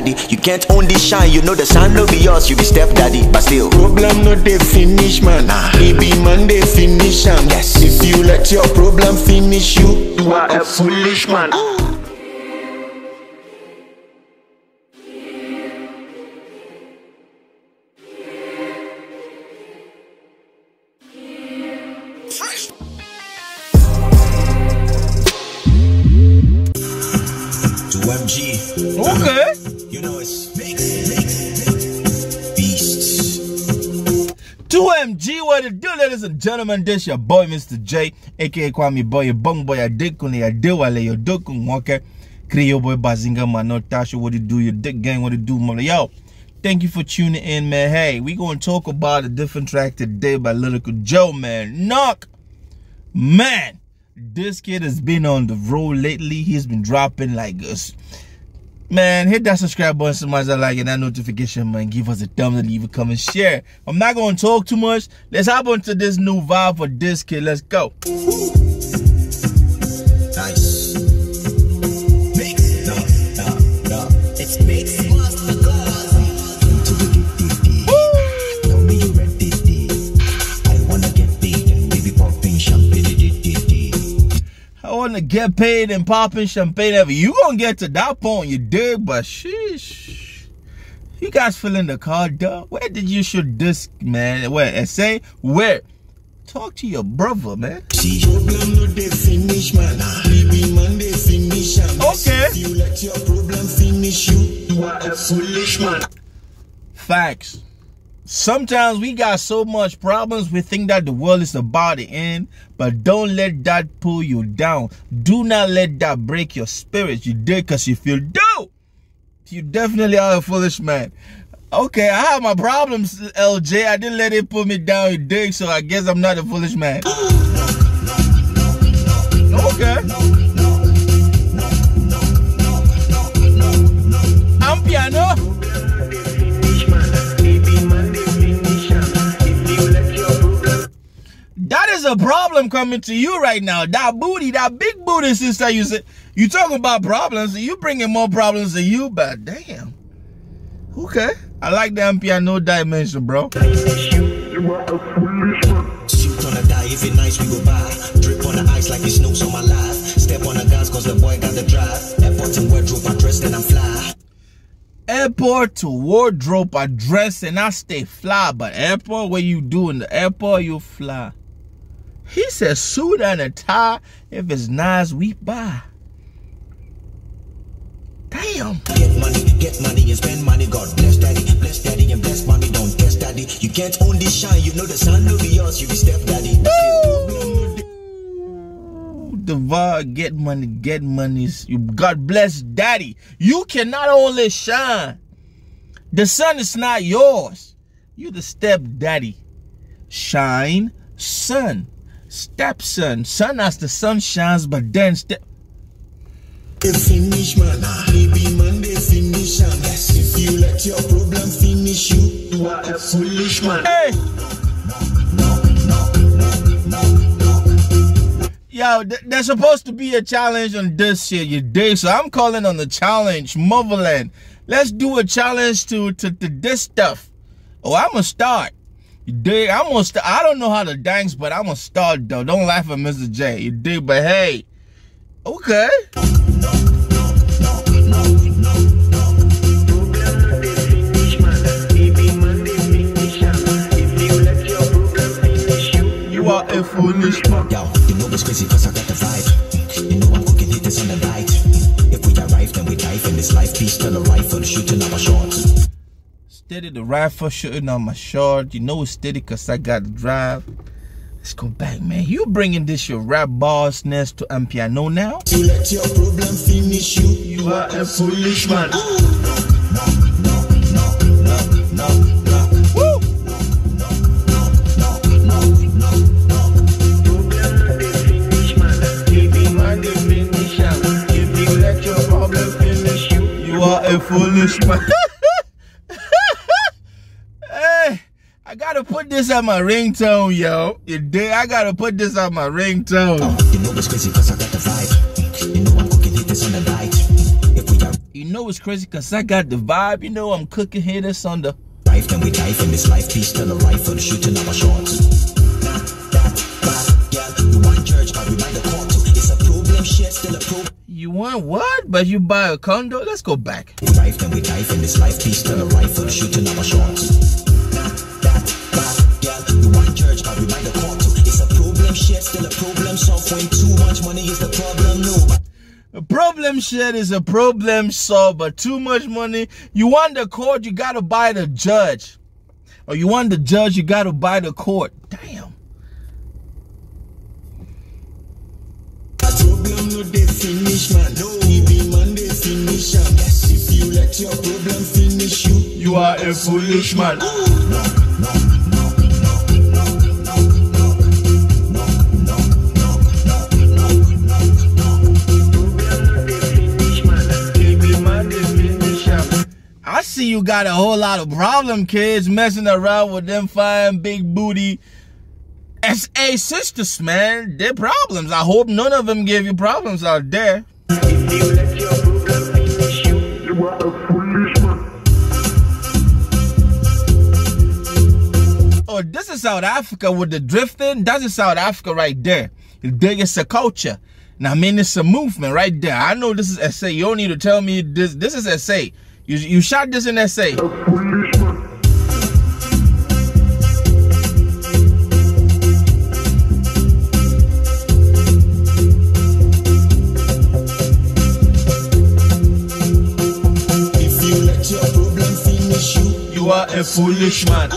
daddy. You can't own this shine, you know the shine no be yours, you be step daddy. But still, problem no they finish man, nah. It be man they finish am. Yes. If you let your problem finish you, you are a foolish man. Okay. You know it's beasts. 2MG, what it do, ladies and gentlemen? This your boy, Mr. J, aka Kwame Boy, your bong boy, your dickun, your dewale, your dokun, walker, Creole boy, Bazinga, man, no Tasha, what it do, your dick gang, what it do, mother. Yo, thank you for tuning in, man. Hey, we gonna talk about a different track today by Lyrical Joe, man. Knock, man. This kid has been on the road lately. He's been dropping like us. Man, hit that subscribe button, smash that like and that notification, man. Give us a thumbs up, leave a comment, share. I'm not gonna talk too much. Let's hop onto this new vibe for this kid. Let's go. Nice. It's big. To get paid and popping champagne ever. You gonna get to that point, you dig? But sheesh, you guys feeling the car, duh? Where did you shoot this, man? Where? And say where? Talk to your brother, man. Okay. You let your problem finish you. You are a foolish man. Facts. Sometimes we got so much problems, we think that the world is about to end, but don't let that pull you down. Do not let that break your spirit, you did, because you feel dope. You definitely are a foolish man. Okay, I have my problems, LJ. I didn't let it pull me down, you dig, so I guess I'm not a foolish man. Okay. A problem coming to you right now. That booty, that big booty sister, you say you talking about problems, you bringing more problems to you, but damn. Okay. I like the piano dimension, bro. Shoot on a dive in nice we go by. Drip on the ice like it snows on my life. Step on the gas cause the boy got the drive. Airport and wardrobe, I dress and I'm fly. Airport to wardrobe, I dress and I stay fly, but airport, what you do in the airport, you fly. He says suit and a tie. If it's nice, we buy. Damn. Get money, and spend money. God bless daddy, and bless mommy. Don't test daddy. You can't own this shine. You know the sun will be yours. You be step daddy. Devour, get money. God bless daddy. You cannot only shine. The sun is not yours. You the step daddy. Shine, son. Stepson, son as the sun shines, but then step. Finish man, baby man, they finish man. Yes, if you let your problem finish you, you are a foolish man. Hey, yo, there's supposed to be a challenge on this shit, you dig? So I'm calling on the challenge, motherland. Let's do a challenge to this stuff. Oh, I'ma start. You dig? I'm gonna start. I don't know how to dance, but I'm gonna start though. Don't laugh at Mr. J. You dig? But hey, okay. You are a foolish man. Yo, you know it's crazy because I got the vibe. You know I'm cooking hitters on the night. If we arrive, then we dive in this life. Peace to the rifle, shooting our shots. Steady the rifle shooting on my short. You know it's steady cause I got the drive. Let's go back, man. You bringing this your rap bossness to piano now? You let your problem finish you. You are a foolish man. You let your problem finish you. You are a foolish man. I gotta put this on my ringtone, yo. You dig? I gotta put this on my ringtone. You know it's crazy cause I got the vibe. You know I'm cooking hit this on the night. If we are, you know know what's crazy? Because I got the vibe, you know, I'm cooking here this under. Life, then we dive in this life, peace to the rifle, shooting our shots. You want what? But you buy a condo? Let's go back. Life, then we dive in this life, peace to the rifle, shooting our shots. A problem shit is a problem solved, but too much money. You want the court, you gotta buy the judge. Or you want the judge, you gotta buy the court. Damn. Problem no dey finish, man. Even man dey finish am. If you let your problem finish you, you are a foolish man. I see you got a whole lot of problem kids messing around with them fine big booty SA sisters, man. They're problems. I hope none of them give you problems out there. If you let your problem finish you, you are a foolish man. Oh, this is South Africa with the drifting. That's in South Africa right there. It's a culture. Now, I mean, it's a movement right there. I know this is SA. You don't need to tell me this. This is SA. You shot this in SA. If you let your problem finish you, you are a foolish man.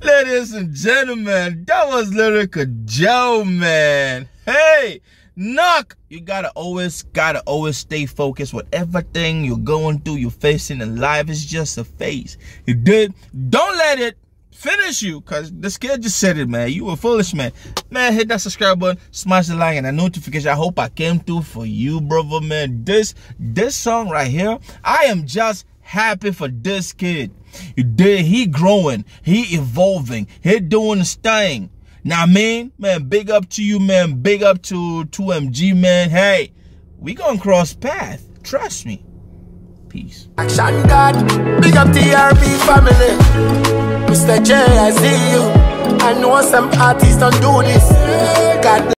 Ladies and gentlemen, that was Lyrical Joe, man. Hey! Knock! You gotta always stay focused with everything you're going through, you're facing in life. It's just a phase. You did. Don't let it finish you, because this kid just said it, man. You a foolish man. Man, hit that subscribe button, smash the like and the notification. I hope I came through for you, brother, man. This song right here, I am just happy for this kid. You did. He growing. He evolving. He doing his thing. Now, man, big up to you, man. Big up to 2MG, man. Hey, we gonna cross path. Trust me. Peace. Action God, big up TRP family. Mr. J, I see you. I know some artists don't do this. God bless.